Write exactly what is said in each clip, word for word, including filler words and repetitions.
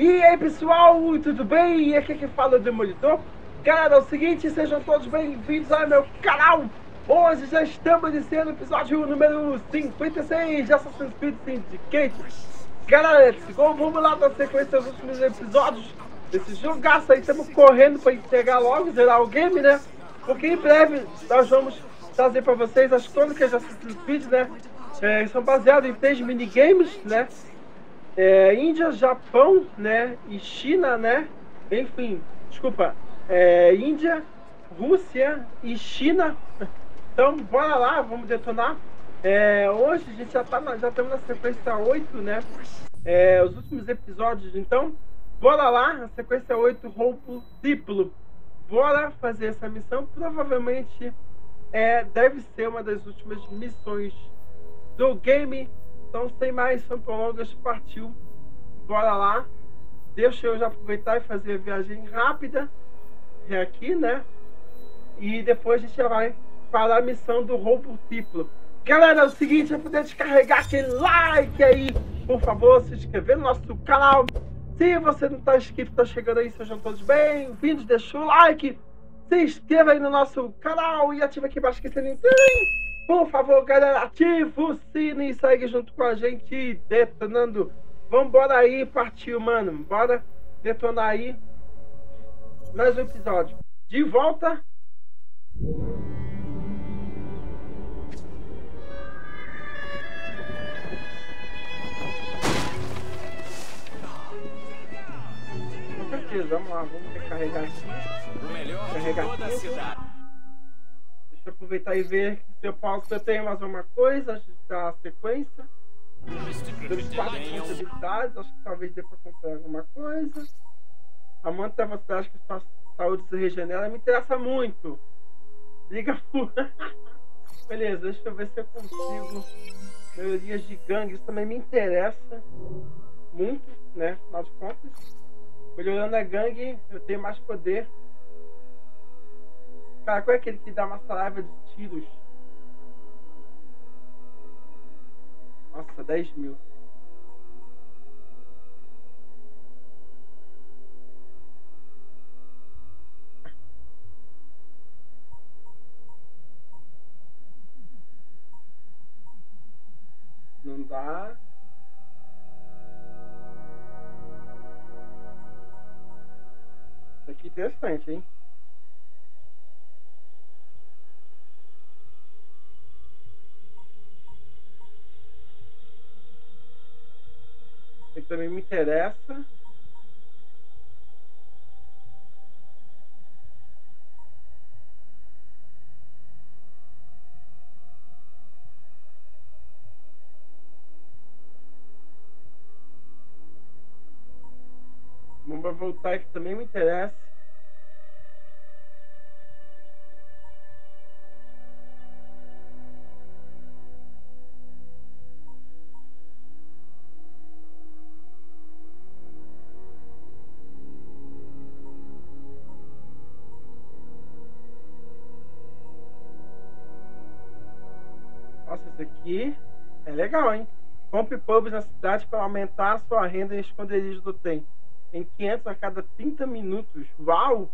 E aí pessoal, tudo bem? E aqui que fala o Demolidor. Galera, é o seguinte, sejam todos bem-vindos ao meu canal. Hoje já estamos iniciando o episódio número cinquenta e seis de Assassin's Creed Syndicate. Galera, vamos lá dar sequência dos últimos episódios desse jogaço aí. Estamos correndo para entregar logo, zerar o game, né? Porque em breve nós vamos trazer para vocês as crônicas de Assassin's Creed, né? É, são baseados em três minigames, né? É, Índia, Japão, né? E China, né? Enfim, desculpa. É, Índia, Rússia e China. Então, bora lá, vamos detonar. É, hoje a gente já tá na, já estamos na sequência oito, né? É, os últimos episódios, então. Bora lá, a sequência oito, roubo triplo. Bora fazer essa missão. Provavelmente é, deve ser uma das últimas missões do game. Então, sem mais prolongas, partiu. Bora lá. Deixa eu já aproveitar e fazer a viagem rápida. É aqui, né? E depois a gente vai para a missão do roubo triplo. Galera, é o seguinte, para poder descarregar aquele like aí, por favor, se inscrever no nosso canal. Se você não está inscrito, está chegando aí, sejam todos bem-vindos, deixa o like, se inscreva aí no nosso canal e ativa aqui embaixo que você nem tem. Por favor, galera, ativa o sino e segue junto com a gente detonando. Vambora aí, partiu, mano. Bora detonar aí mais um episódio. De volta. Com certeza, vamos lá, vamos recarregar aqui. O melhor de toda a cidade. Aproveitar e ver se eu posso. Eu tenho mais uma coisa antes da sequência. Temos quatro possibilidades. Acho que talvez dê para comprar alguma coisa. A Manta é uma cidade que sua saúde se regenera. Me interessa muito. Liga fura. Beleza, deixa eu ver se eu consigo. Melhorias de gangue. Isso também me interessa muito, né? Afinal de contas, melhorando a gangue, eu tenho mais poder. Cara, qual é aquele que dá uma salaiva de tiros? Nossa, dez mil. Não dá. Isso aqui é interessante, hein? Também me interessa. Vamos voltar, que também me interessa. Aqui é legal, hein? Compre pubs na cidade para aumentar a sua renda em esconderijo do trem. Em quinhentos a cada trinta minutos. Uau!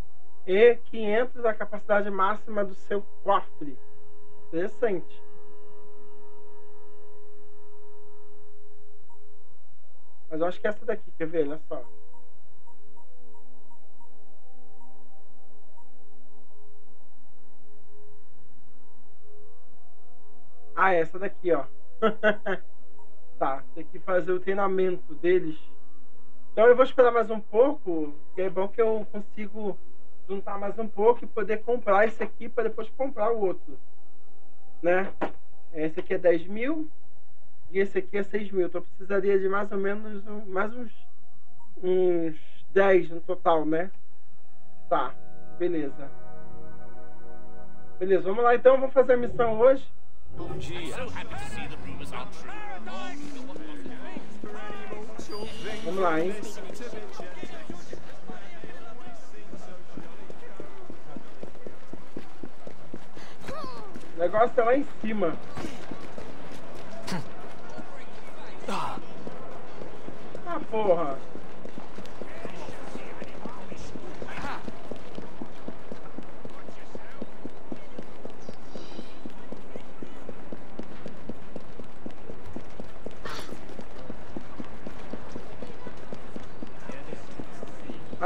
E quinhentos a capacidade máxima do seu cofre. Interessante. Mas eu acho que é essa daqui. Quer ver? Olha só. Ah, essa daqui, ó. Tá, tem que fazer o treinamento deles. Então eu vou esperar mais um pouco, que é bom que eu consigo juntar mais um pouco e poder comprar esse aqui para depois comprar o outro, né? Esse aqui é dez mil e esse aqui é seis mil. Então eu precisaria de mais ou menos um, mais uns, uns dez no total, né? Tá, beleza. Beleza, vamos lá então, vamos fazer a missão hoje. Bom dia. Vamos lá, hein? O negócio é lá em cima. Ah, porra.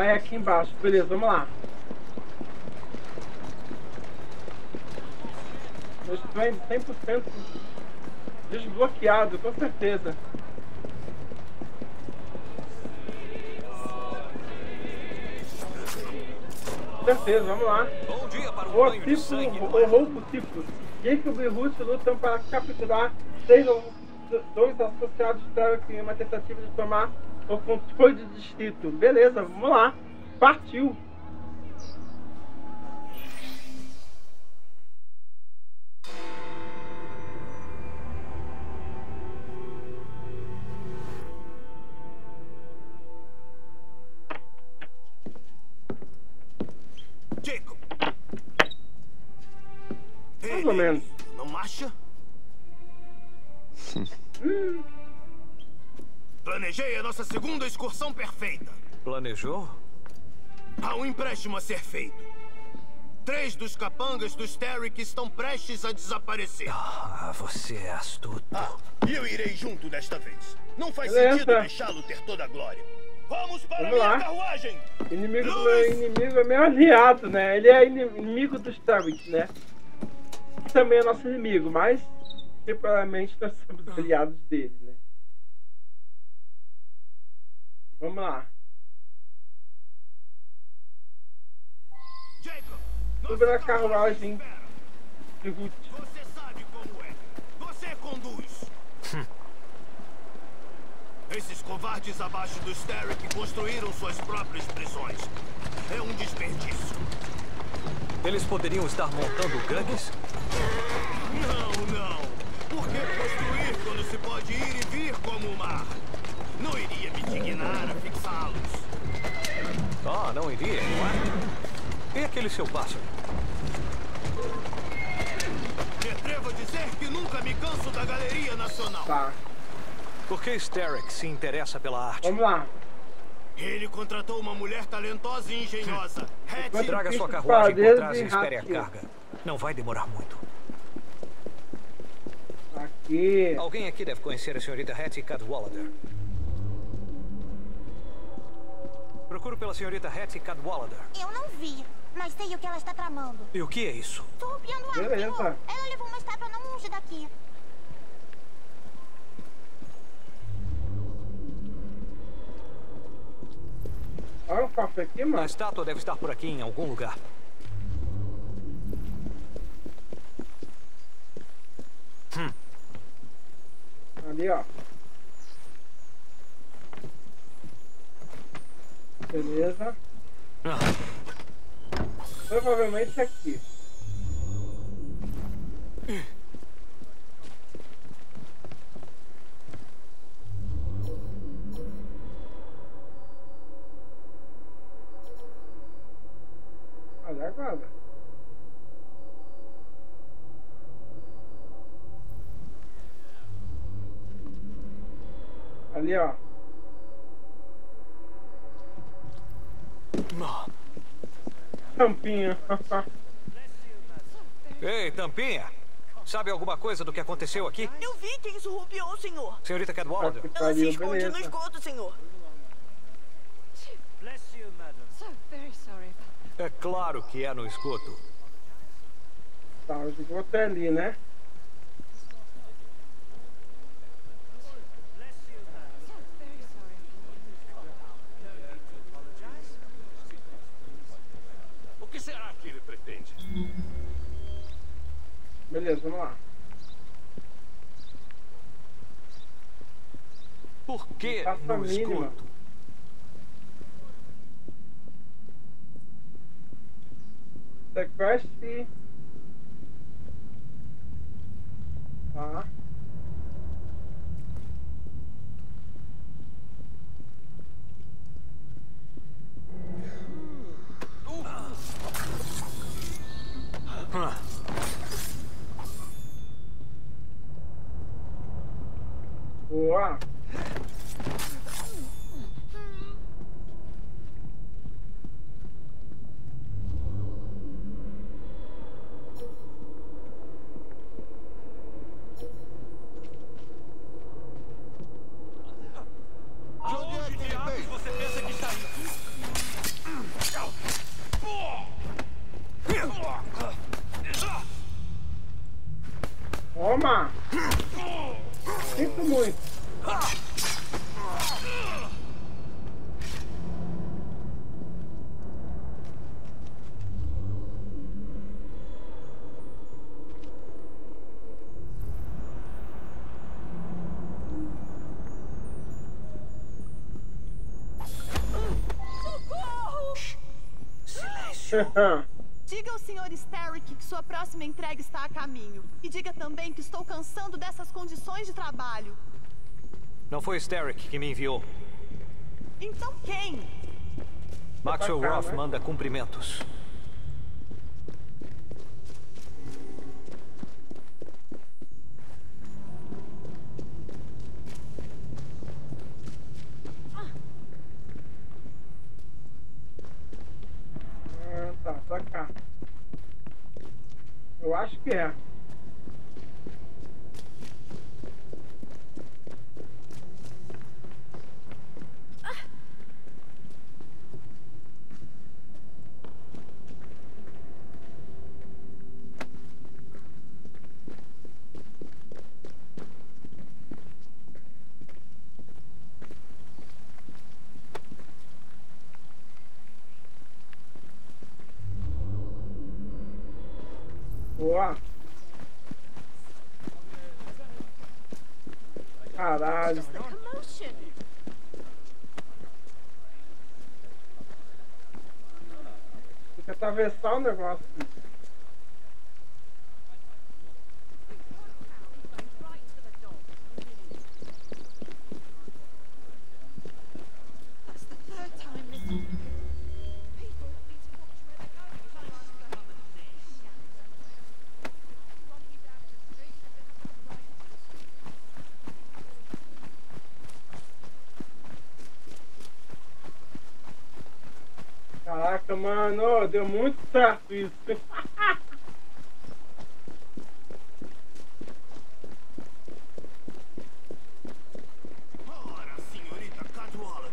Ah, é aqui embaixo. Beleza, vamos lá. Eu estou em cem por cento desbloqueado, com certeza. Com certeza, vamos lá. Bom dia para o, o banho tipo, de sangue. O roubo tipo. Jacob e Ruth lutam para capturar seis ou dois associados em uma tentativa de tomar o controle do distrito. Beleza, vamos lá. Partiu. Mais ou menos. Não acha? hum. Planejei a nossa segunda excursão perfeita. Planejou? Há um empréstimo a ser feito. Três dos capangas dos Terry que estão prestes a desaparecer. Ah, você é astuto. Ah, eu irei junto desta vez. Não faz Essa. sentido deixá-lo ter toda a glória. Vamos para Vamos a minha carruagem! Inimigo do inimigo é meu aliado, né? Ele é inimigo dos Terry, né? Também é nosso inimigo, mas temporariamente nós somos aliados dele, né? Vamos lá. Sobre a carruagem de Ruth. Você sabe como é. Você conduz. Esses covardes abaixo dos Terry que construíram suas próprias prisões. É um desperdício. Eles poderiam estar montando gangues? Não, não. Por que construir quando se pode ir e vir como o mar? Não iria me dignar a fixá-los. Ah, não iria, não é? E aquele seu pássaro? Me atrevo a dizer que nunca me canso da Galeria Nacional. Tá. Por que Starrick se interessa pela arte? Vamos lá. Ele contratou uma mulher talentosa e engenhosa. Hattie. Traga sua carruagem por trás e espere a carga. Não vai demorar muito. Aqui. Alguém aqui deve conhecer a senhorita Hattie Cadwallader. Procuro pela senhorita Hattie Cadwallader. Eu não vi, mas sei o que ela está tramando. E o que é isso? Estou roubando a arma. Ela levou uma estátua não longe daqui. Olha o café aqui, mano. A estátua deve estar por aqui em algum lugar. Hum. Ali, ó. Beleza. Ah. Provavelmente aqui. Olha agora. Ali, ó. Tampinha. Ei, Tampinha. Sabe alguma coisa do que aconteceu aqui? Eu vi quem surrupiou, senhor. Senhorita Cadwallader. Ah, ela se esconde beleza. no esgoto, senhor. Bless you, madam. So very sorry. É claro que é no esgoto. Tá, o esgoto é ali, né? O que será que ele pretende? Beleza, vamos lá. Por que no esgoto? Sequestre. Tá. Boa. Diga ao senhor Sterick que sua próxima entrega está a caminho. E diga também que estou cansando dessas condições de trabalho. Não foi Sterick que me enviou. Então quem? Maxwell Roth manda cumprimentos. Pra cá. Eu acho que é. Caralho. Tem que atravessar o negócio. Mano, deu muito certo isso. Ora, senhorita Cadwallader.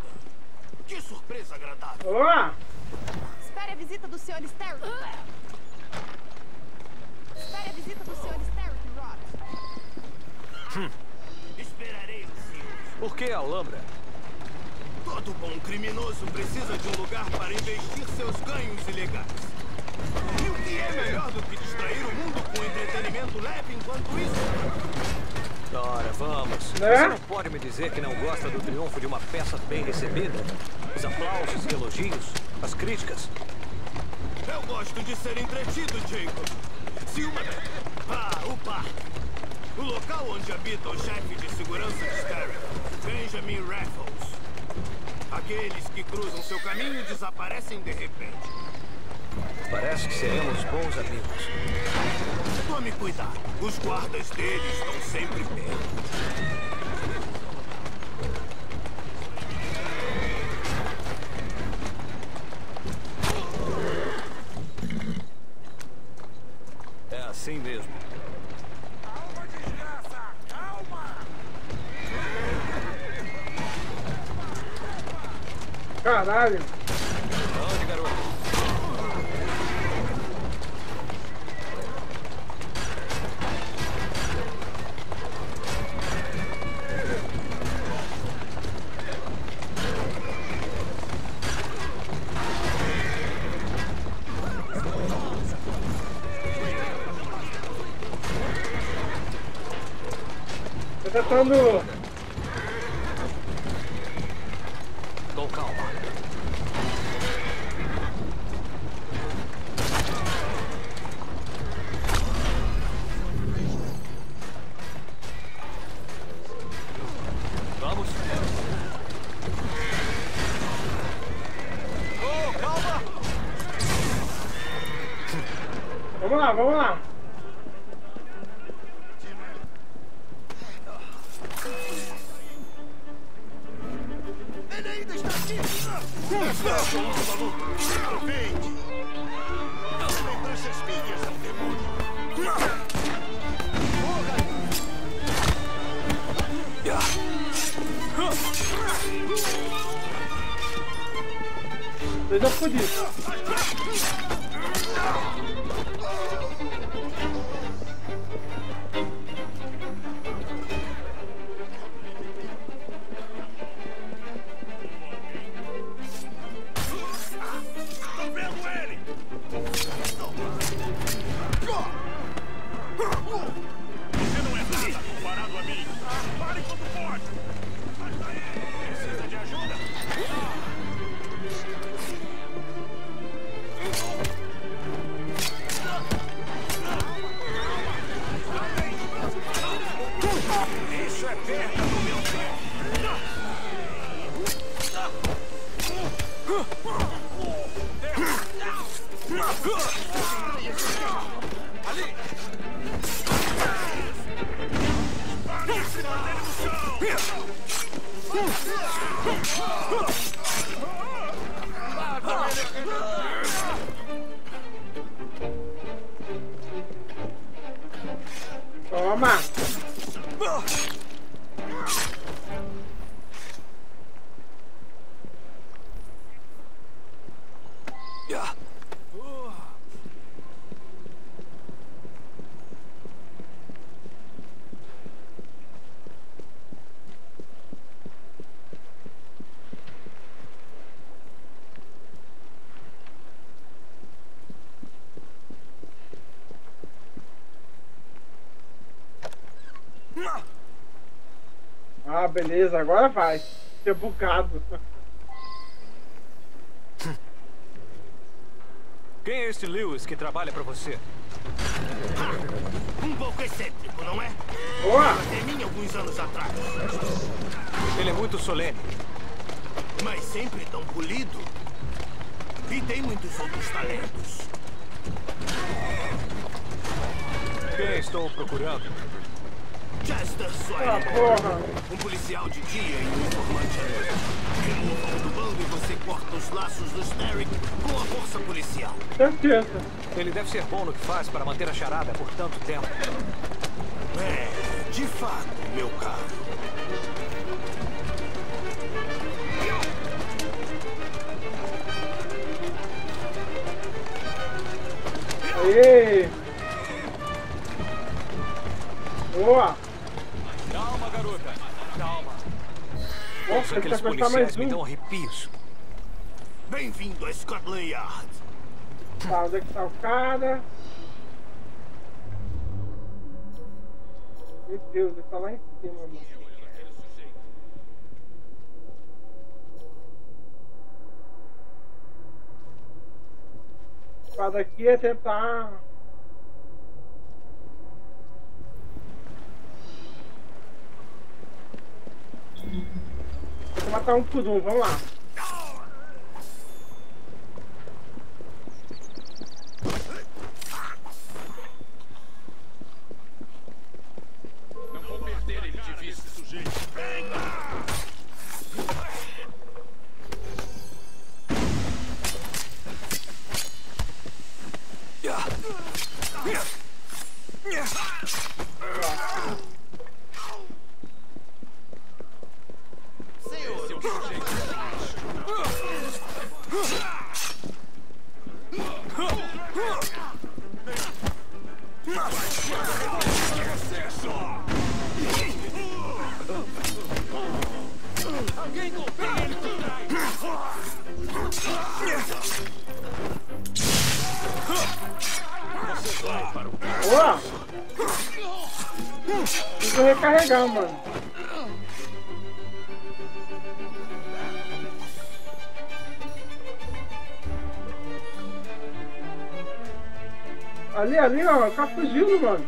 Que surpresa agradável. Olá. Espere a visita do senhor Sterick. Uh. Espere a visita do senhor Sterick, Roth. Hum. Esperarei o senhor. Por que a Alhambra? Todo bom criminoso precisa de um lugar para investir seus ganhos ilegais. E o que é melhor do que distrair o mundo com entretenimento leve enquanto isso? Ora, vamos. É? Você não pode me dizer que não gosta do triunfo de uma peça bem recebida? Os aplausos e elogios? As críticas? Eu gosto de ser entretido, Jacob. Se uma... Ah, o parque. O local onde habita o chefe de segurança de Sterick, Benjamin Raffles. Aqueles que cruzam seu caminho desaparecem de repente. Parece que seremos bons amigos. Tome cuidado. Os guardas dele estão sempre perto. É assim mesmo. Calma, desgraça! Calma! Caralho! Onde, garoto? Tô tentando... Vamos lá! Ele ainda está aqui! Eu já fui disso. Precisa de ajuda? Toma! Ah, beleza, agora vai. Tô bugado. Quem é esse Lewis que trabalha pra você? Um pouco excêntrico, não é? Boa! Terminei alguns anos atrás. Ele é muito solene. Mas sempre tão polido. E tem muitos outros talentos. Quem estou procurando? Chester Sawyer, ah, um policial de dia e um informante à noite. Remova-o do bando e você corta os laços do Derrick com a força policial. Certeza. Ele deve ser bom no que faz para manter a charada por tanto tempo. É, de fato, meu caro. Aê! Boa! Calma, garota. Calma. Nossa, aqueles policiais me dão arrepios. Bem-vindo a Scotland Yard. Tá, onde é que tá o cara? Meu Deus, ele tá lá em cima, mano. O cara daqui é tentar... Vou matar um por um, vamos lá. Não vou perder ele de vista, sujeito. Boa! Preciso recarregar, mano. Ali, ali, ó, tá fugindo, mano.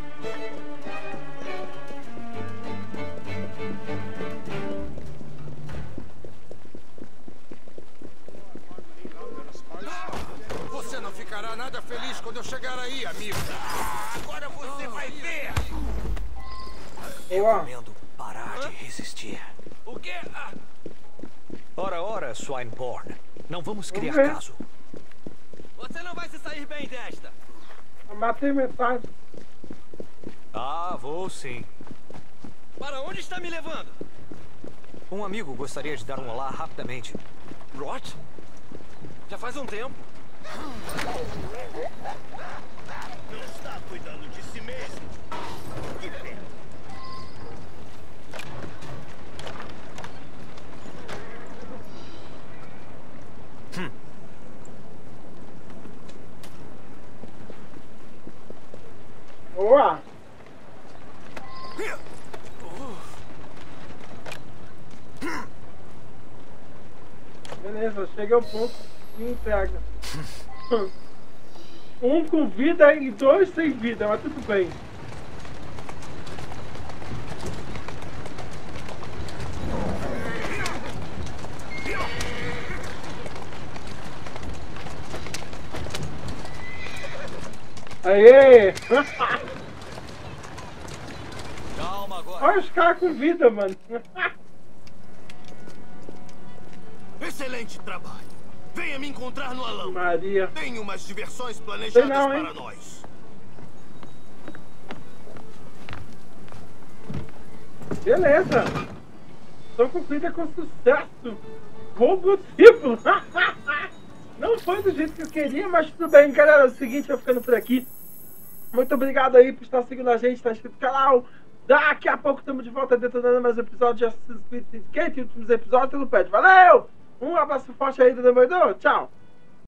Você não ficará nada feliz quando eu chegar aí, amigo. Ah, agora você vai ver. Eu recomendo parar Hã? de resistir. O quê? Ah. Ora, ora, Swineborn. Não vamos criar vamos caso. Você não vai se sair bem desta. Matei metade. Ah, vou sim. Para onde está me levando? Um amigo gostaria de dar um olá rapidamente. Roth? Já faz um tempo. Não está cuidando de si mesmo. Que pena. Boa! Beleza, cheguei ao ponto e entrega. Um com vida e dois sem vida, mas tudo bem. Aê! Calma agora. Olha os caras com vida, mano. Excelente trabalho. Venha me encontrar no Alão. Maria. Tenho umas diversões planejadas não, para nós. Beleza. Estou cumprida com sucesso. Roubo triplo. Não foi do jeito que eu queria, mas tudo bem, galera. É o seguinte, eu ficando por aqui. Muito obrigado aí por estar seguindo a gente, estar inscrito no canal. Daqui a pouco estamos de volta detonando mais episódios de Assassin's Creed Syndicate. Últimos episódios, não perde. Valeu! Um abraço forte aí do Demolidor. Tchau!